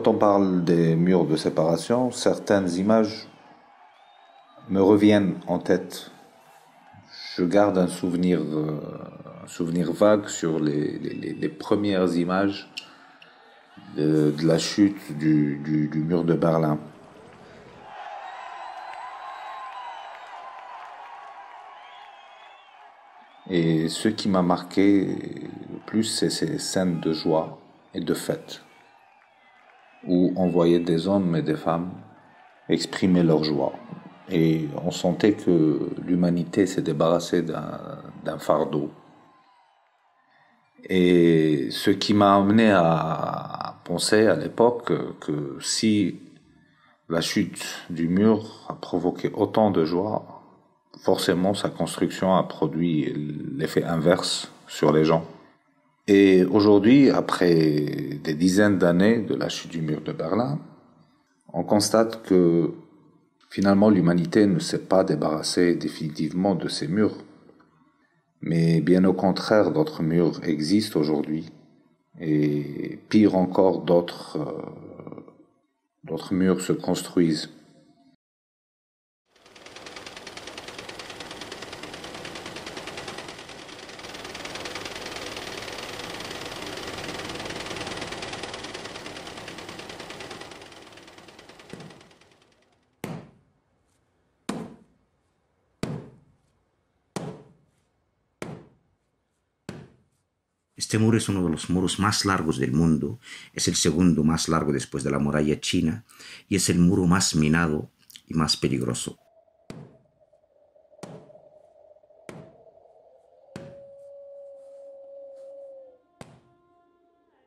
quand on parle des murs de séparation, certaines images me reviennent en tête. Je garde un souvenir vague sur les premières images de la chute du mur de Berlin. Et ce qui m'a marqué le plus, c'est ces scènes de joie et de fête, où on voyait des hommes et des femmes exprimer leur joie. Et on sentait que l'humanité s'est débarrassée d'un fardeau. Et ce qui m'a amené à penser à l'époque que si la chute du mur a provoqué autant de joie, forcément, sa construction a produit l'effet inverse sur les gens. Et aujourd'hui, après des dizaines d'années de la chute du mur de Berlin, on constate que finalement l'humanité ne s'est pas débarrassée définitivement de ces murs. Mais bien au contraire, d'autres murs existent aujourd'hui. Et pire encore, d'autres murs se construisent. Este muro es uno de los muros más largos del mundo, es el segundo más largo después de la muralla china y es el muro más minado y más peligroso.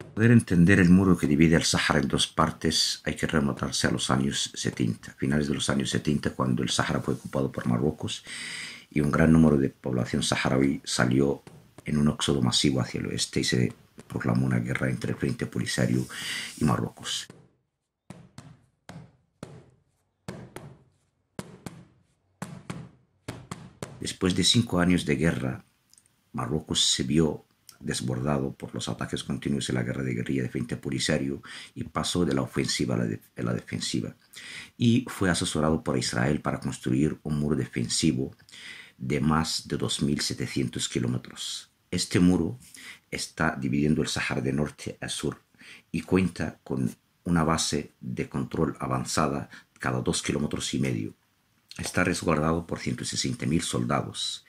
Para poder entender el muro que divide el Sahara en dos partes hay que remontarse a los años 70, finales de los años 70, cuando el Sahara fue ocupado por Marruecos y un gran número de población saharaui salió en un éxodo masivo hacia el oeste y se proclamó una guerra entre el Frente Polisario y Marruecos. Después de 5 años de guerra, Marruecos se vio desbordado por los ataques continuos en la guerra de guerrilla del Frente Polisario y pasó de la ofensiva a la defensiva. Y fue asesorado por Israel para construir un muro defensivo de más de 2.700 kilómetros. Este muro está dividiendo el Sahara de norte a sur y cuenta con una base de control avanzada cada 2,5 kilómetros. Está resguardado por 160.000 soldados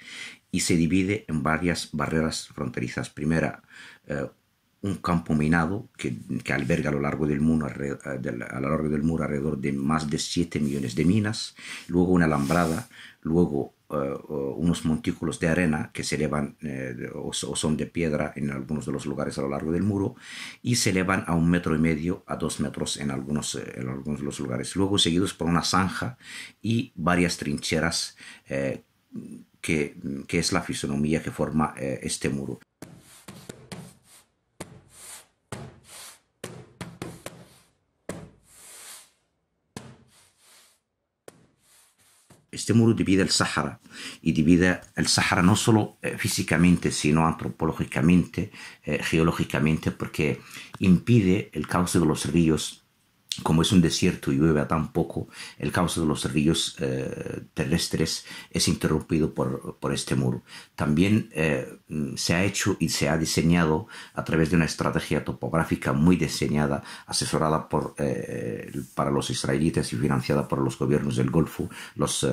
y se divide en varias barreras fronterizas. Primera, un campo minado que alberga a lo largo del muro alrededor de más de 7 millones de minas, luego una alambrada, luego unos montículos de arena que se elevan o son de piedra en algunos de los lugares a lo largo del muro y se elevan a 1,5 metros a 2 metros en algunos de los lugares, luego seguidos por una zanja y varias trincheras que es la fisonomía que forma este muro. Este muro divide el Sahara y divide el Sahara no solo físicamente, sino antropológicamente, geológicamente, porque impide el cauce de los ríos. Como es un desierto y llueve tan poco, el cauce de los ríos terrestres es interrumpido por este muro. También se ha hecho y se ha diseñado a través de una estrategia topográfica muy diseñada, asesorada para los israelitas y financiada por los gobiernos del Golfo, los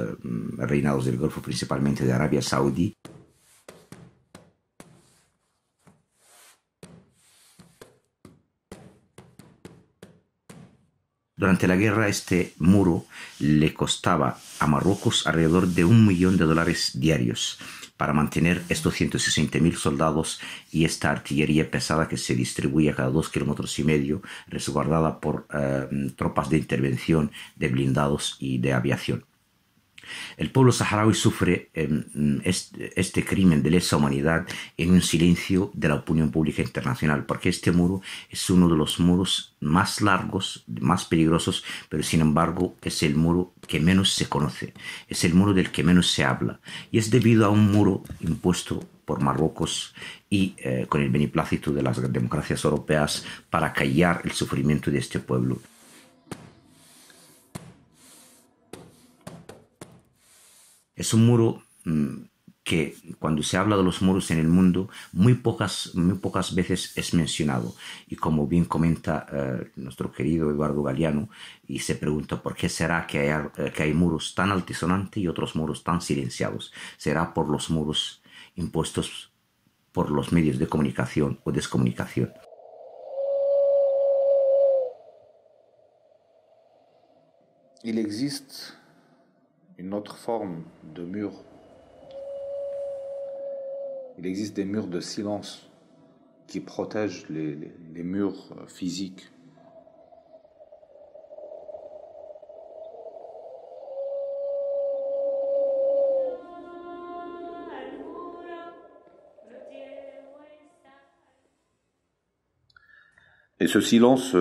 reinados del Golfo, principalmente de Arabia Saudí. Durante la guerra, este muro le costaba a Marruecos alrededor de $1 millón diarios para mantener estos 160.000 soldados y esta artillería pesada que se distribuye a cada 2,5 kilómetros, resguardada por tropas de intervención, de blindados y de aviación. El pueblo saharaui sufre este crimen de lesa humanidad en un silencio de la opinión pública internacional, porque este muro es uno de los muros más largos, más peligrosos, pero sin embargo es el muro que menos se conoce, es el muro del que menos se habla, y es debido a un muro impuesto por Marruecos y con el beneplácito de las democracias europeas para callar el sufrimiento de este pueblo. Es un muro que, cuando se habla de los muros en el mundo, muy pocas veces es mencionado. Y como bien comenta nuestro querido Eduardo Galeano, y se pregunta por qué será que hay muros tan altisonantes y otros muros tan silenciados. ¿Será por los muros impuestos por los medios de comunicación o descomunicación? Il existe une autre forme de mur. Il existe des murs de silence qui protègent les murs physiques. Et ce silence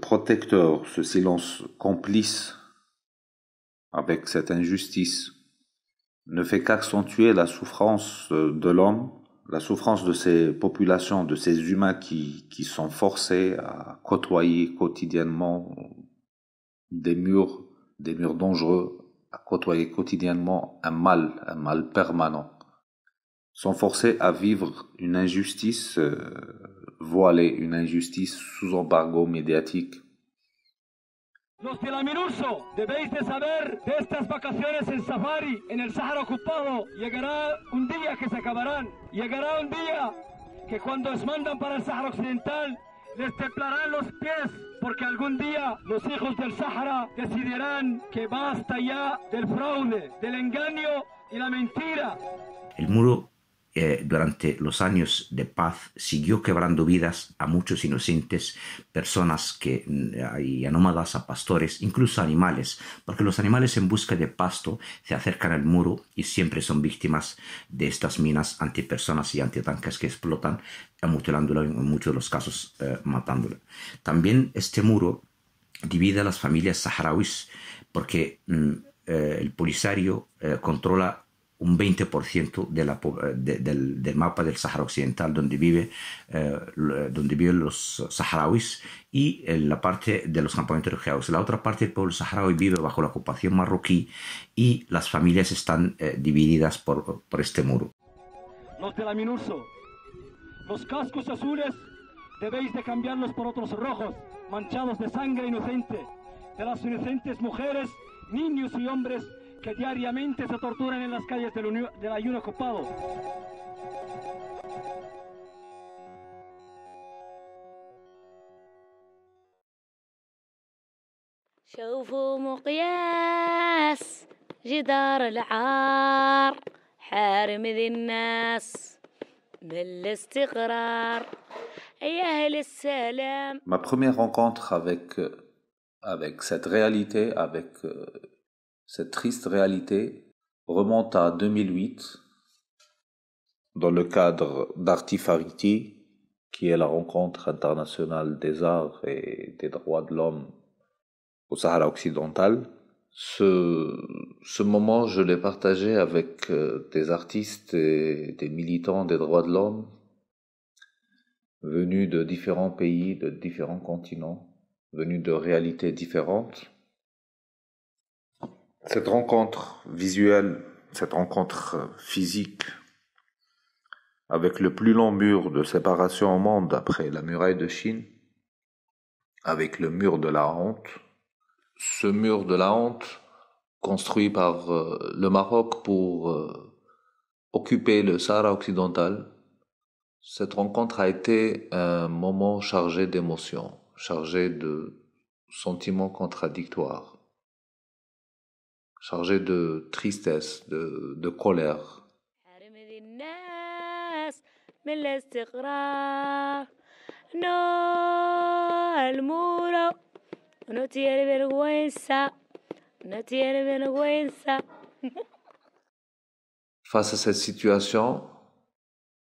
protecteur, ce silence complice avec cette injustice, ne fait qu'accentuer la souffrance de l'homme, la souffrance de ces populations, de ces humains qui sont forcés à côtoyer quotidiennement des murs dangereux, à côtoyer quotidiennement un mal permanent, sont forcés à vivre une injustice voilée, une injustice sous embargo médiatique. Los de la Minurso, debéis de saber de estas vacaciones en safari, en el Sahara ocupado, llegará un día que se acabarán. Llegará un día que cuando os mandan para el Sahara Occidental, les temblarán los pies, porque algún día los hijos del Sahara decidirán que basta ya del fraude, del engaño y la mentira. El muro durante los años de paz siguió quebrando vidas a muchos inocentes, personas que hay anómadas, a pastores, incluso animales, porque los animales en busca de pasto se acercan al muro y siempre son víctimas de estas minas antipersonas y antitanques que explotan, mutilándola, en muchos de los casos matándola. También este muro divide a las familias saharauis, porque el Polisario controla un 20% del mapa del Sahara Occidental donde viven los saharauis, y en la parte de los campamentos refugiados. La otra parte del pueblo saharaui vive bajo la ocupación marroquí y las familias están divididas por este muro. Los de la Minurso, los cascos azules debéis de cambiarlos por otros rojos, manchados de sangre inocente, de las inocentes mujeres, niños y hombres que diariamente se torturan en las calles del ayuno ocupado. شوفوا مقياس جدار العار حارم ذي الناس بالاستقرار يا أهل السلام. Ma première rencontre avec cette réalité, cette triste réalité remonte à 2008, dans le cadre d'Artifariti, qui est la rencontre internationale des arts et des droits de l'homme au Sahara occidental. Ce moment, je l'ai partagé avec des artistes et des militants des droits de l'homme venus de différents pays, de différents continents, venus de réalités différentes. Cette rencontre visuelle, cette rencontre physique, avec le plus long mur de séparation au monde après la muraille de Chine, avec le mur de la honte, ce mur de la honte construit par le Maroc pour occuper le Sahara occidental, cette rencontre a été un moment chargé d'émotions, chargé de sentiments contradictoires, chargé de tristesse, de colère. Face à cette situation,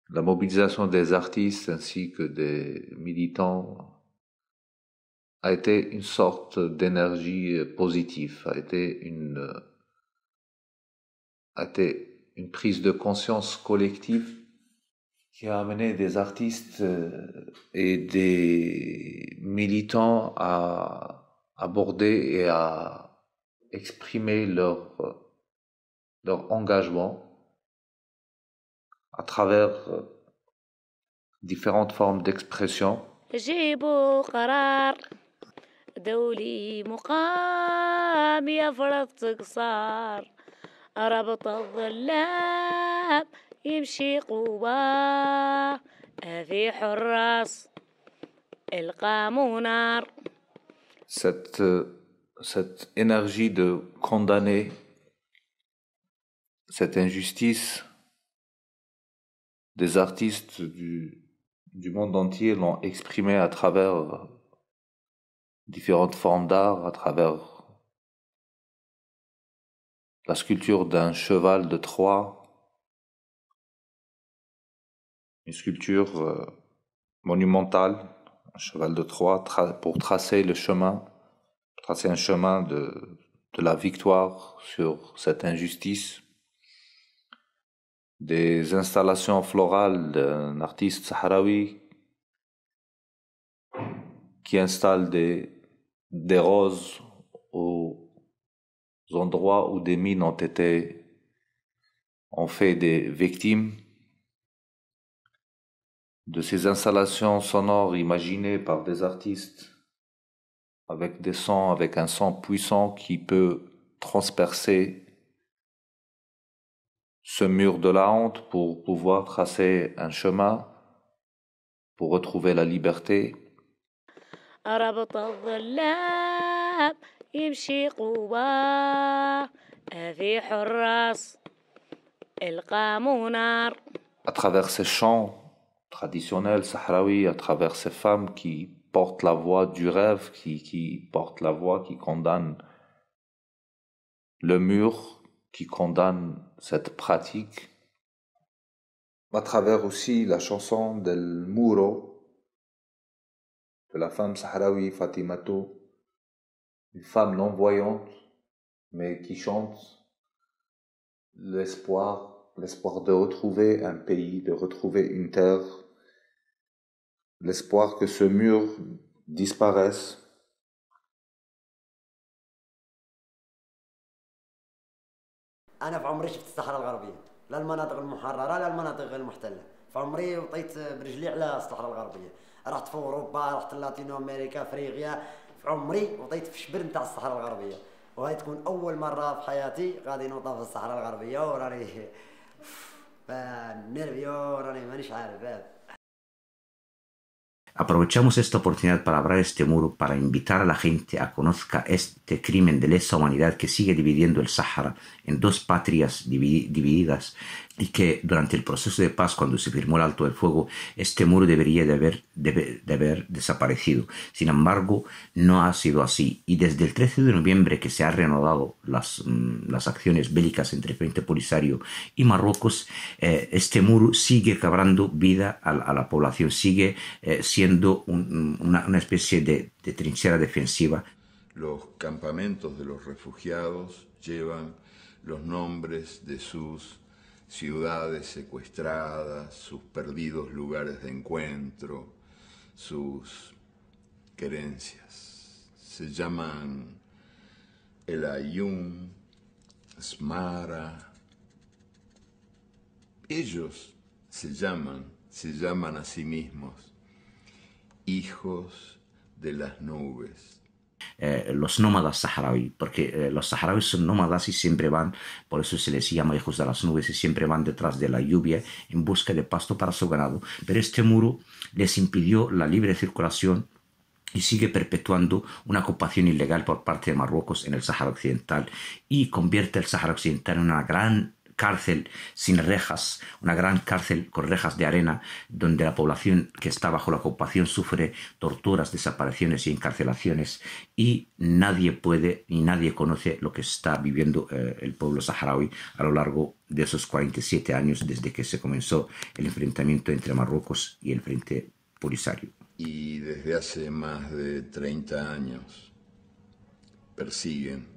la mobilisation des artistes ainsi que des militants a été une sorte d'énergie positive, a été une prise de conscience collective qui a amené des artistes et des militants à aborder et à exprimer leur engagement à travers différentes formes d'expression. ربط الظلام يمشي قواه في حراس القاموا نار. Cette énergie de condamner cette injustice, des artistes du monde entier l'ont exprimée à travers différentes formes d'art, à travers la sculpture d'un cheval de Troie, une sculpture monumentale, un cheval de Troie pour tracer le chemin, tracer un chemin de la victoire sur cette injustice. Des installations florales d'un artiste sahraoui qui installe des roses au endroits où des mines ont fait des victimes, de ces installations sonores imaginées par des artistes avec des sons, avec un son puissant qui peut transpercer ce mur de la honte pour pouvoir tracer un chemin, pour retrouver la liberté. يمشي قواه في حراس القاموا نار. À travers ces chants traditionnels sahraouis, à travers ces femmes qui portent la voix du rêve, qui portent la voix, qui condamnent le mur, qui condamnent cette pratique. À travers aussi la chanson del Muro, de la femme sahraoui Fatimatou, une femme non-voyante, mais qui chante l'espoir de retrouver un pays, de retrouver une terre, l'espoir que ce mur disparaisse. أنا في عمري شفت الصحراء الغربية، لا المناطق المحررة لا المناطق المحتلة، في عمري وطيت برجلي على الصحراء الغربية، رحت في أوروبا، رحت لاتينو أمريكا، أفريقيا. في عمري وطيت في الشبر نتاع الصحراء الغربيه وهاي تكون اول مره في حياتي غادي نوطا في الصحراء الغربيه وراني نيرفيو وراني مانيش عارف. Aprovechamos esta oportunidad para abrir este muro, para invitar a la gente a conozca este crimen de lesa humanidad que sigue dividiendo el Sahara en dos patrias divididas y que durante el proceso de paz, cuando se firmó el alto del fuego, este muro debería de haber desaparecido. Sin embargo, no ha sido así, y desde el 13 de noviembre que se han reanudado las acciones bélicas entre Frente Polisario y Marruecos, este muro sigue cobrando vida a la población, sigue siendo una especie de trinchera defensiva. Los campamentos de los refugiados llevan los nombres de sus ciudades secuestradas, sus perdidos lugares de encuentro, sus querencias. Se llaman El Ayun, Smara. Ellos se llaman a sí mismos hijos de las nubes. Los nómadas saharaui, porque los saharauis son nómadas y siempre van, por eso se les llama hijos de las nubes, y siempre van detrás de la lluvia en busca de pasto para su ganado. Pero este muro les impidió la libre circulación y sigue perpetuando una ocupación ilegal por parte de Marruecos en el Sahara Occidental y convierte el Sahara Occidental en una gran cárcel sin rejas, una gran cárcel con rejas de arena, donde la población que está bajo la ocupación sufre torturas, desapariciones y encarcelaciones, y nadie puede ni nadie conoce lo que está viviendo el pueblo saharaui a lo largo de esos 47 años desde que se comenzó el enfrentamiento entre Marruecos y el Frente Polisario. Y desde hace más de 30 años persiguen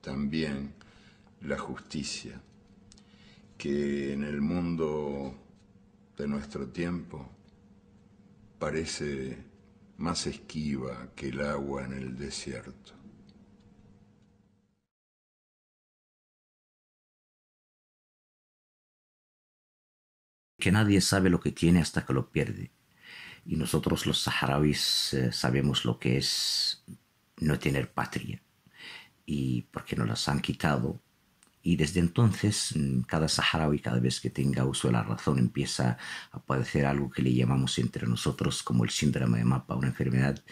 también la justicia, que en el mundo de nuestro tiempo parece más esquiva que el agua en el desierto. Que nadie sabe lo que tiene hasta que lo pierde. Y nosotros los saharauis sabemos lo que es no tener patria, y porque nos las han quitado. Y desde entonces, cada saharaui, cada vez que tenga uso de la razón, empieza a padecer algo que le llamamos entre nosotros como el síndrome de mapa, una enfermedad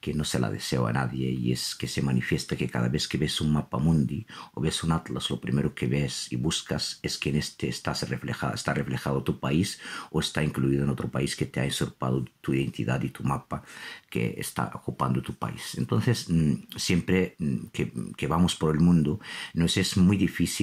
que no se la deseo a nadie, y es que se manifiesta que cada vez que ves un mapa mundi o ves un atlas, lo primero que ves y buscas es que en este está reflejado tu país, o está incluido en otro país que te ha usurpado tu identidad y tu mapa que está ocupando tu país. Entonces, siempre que vamos por el mundo, nos es muy difícil.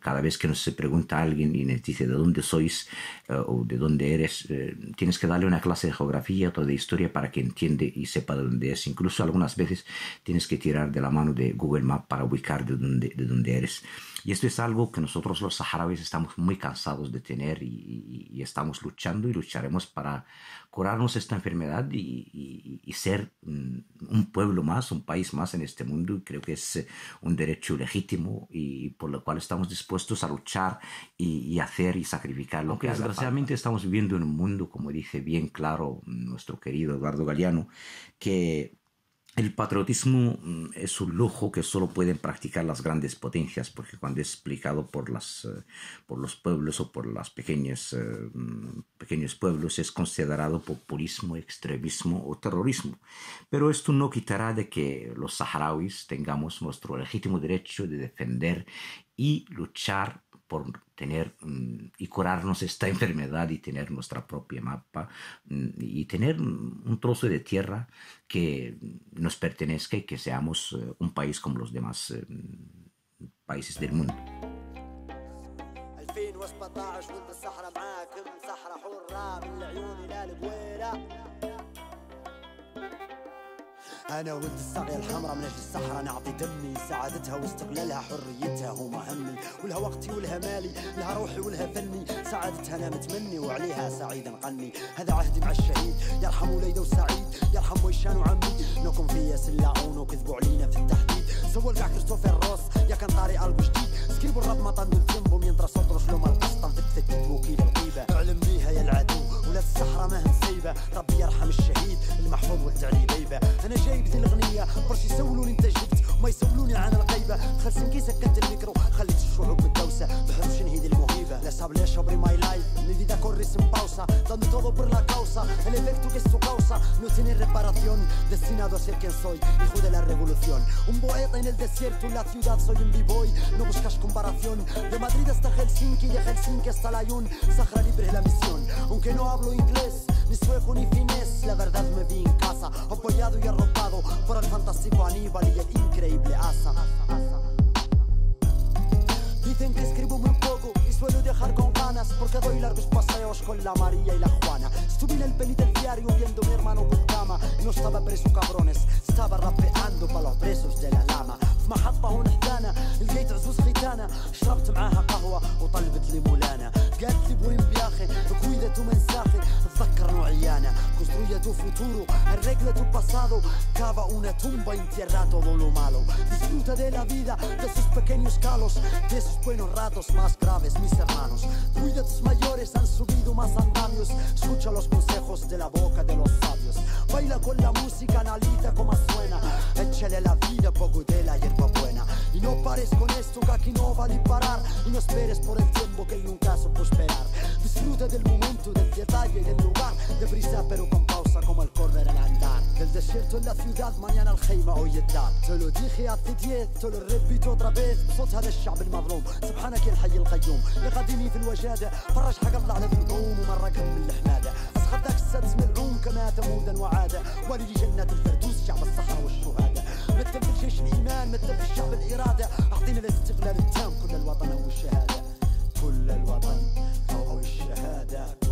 Cada vez que nos se pregunta a alguien y nos dice de dónde sois o de dónde eres, tienes que darle una clase de geografía, otra de historia, para que entienda y sepa de dónde es. Incluso algunas veces tienes que tirar de la mano de Google Maps para ubicar de dónde eres. Y esto es algo que nosotros los saharauis estamos muy cansados de tener, y estamos luchando y lucharemos para curarnos esta enfermedad y ser un pueblo más, un país más en este mundo. Y creo que es un derecho legítimo y por lo cual estamos dispuestos a luchar y hacer y sacrificar lo que haga falta. Desgraciadamente estamos viviendo en un mundo, como dice bien claro nuestro querido Eduardo Galeano, que el patriotismo es un lujo que solo pueden practicar las grandes potencias, porque cuando es explicado por los pueblos o por los pequeños pueblos es considerado populismo, extremismo o terrorismo. Pero esto no quitará de que los saharauis tengamos nuestro legítimo derecho de defender y luchar por tener y curarnos esta enfermedad y tener nuestra propia mapa y tener un trozo de tierra que nos pertenezca y que seamos un país como los demás países del mundo. أنا ولد الصقيع الحمرا من أجل الصحراء نعطي دمي سعادتها واستقلالها حريتها هما همي ولها وقتي ولها مالي لها روحي ولها فني سعادتها أنا متمني وعليها سعيدا نغني هذا عهدي مع الشهيد يرحم وليده وسعيد يرحم ويشان وعمي نكون فيا سلعون وكذبوا علينا في التحديد سوى الكع كريستوفر روس يا كان طاري ألبو جديد سكيبوا الرب ما طندوا الجنبهم ينطرس وطرش لهم القسطن تتفتت وكيل الطيبة اعلم بيها يا العدو ولاد الصحراء ما هم سيبة ربي يرحم الشهيد المحفوظ والتعلي بيبة أنا جايب ذي الأغنية برشي يسولوني انت جبت وما يسولوني عن الغيبة خلصن كي سكت الميكرو خليت الشعوب متدوسة بحرمش نهيد المهيبة لا صاب ليا شبري ماي لايف نيدي دا كوريس مباوسة دوني todo por la causa el efecto que es su causa no tiene reparación destinado a ser quien soy hijo de la revolución un poeta en el desierto en la ciudad soy un b-boy no buscas comparación de Madrid hasta Helsinki de Helsinki hasta Lyon Sahara libre es la misión aunque no hablo inglés ni sueco ni finés la verdad me vi en casa apoyado y arropado por el fantástico Aníbal y el increíble Asa dicen que escribo muy poco y suelo dejar con ganas porque doy largos paseos con la María y la Juana estuve en el penitenciario viendo a mi hermano con cama no estaba preso cabrones estaba rapeando para los presos de la lama في محطة هون حدانا لقيت عزوز ختانا شربت معاها قهوة وطلبت لي مولانا قالت لي بوين بياخي كويدة من ساخي اتذكر نوعيانا construye tu futuro arregla tu pasado cava una tumba entierra todo lo malo disfruta de la vida de sus pequeños calos de sus buenos ratos más graves mis hermanos cuida a tus mayores han subido más andamios escucha los consejos de la boca de los sabios baila con la música, analiza cómo suena, échale la vida, poco de la hierba buena, y no pares con esto que aquí no vale parar, y no esperes por el tiempo que nunca supo esperar, disfruta del momento, del detalle y del lugar, deprisa pero con pausa como el correr al andar, del desierto en la ciudad, mañana el Heima hoy está, te lo dije hace 10, te lo repito otra vez, صوت هذا الشعب المظلوم, سبحانك يا الحي القيوم, يا قديمي في الوجادة, فرج حق الله على النجوم ومرقهم من الحمادة, أسخذك السدس من الروم كما ثمودا وعادة, ولي جنة الفردوس شعب الصحراء والشهادة, مثل في الجيش الإيمان, مثل في الشعب الإرادة, أعطينا الاستقلال التام كل الوطن أو الشهادة, كل الوطن أو الشهادة.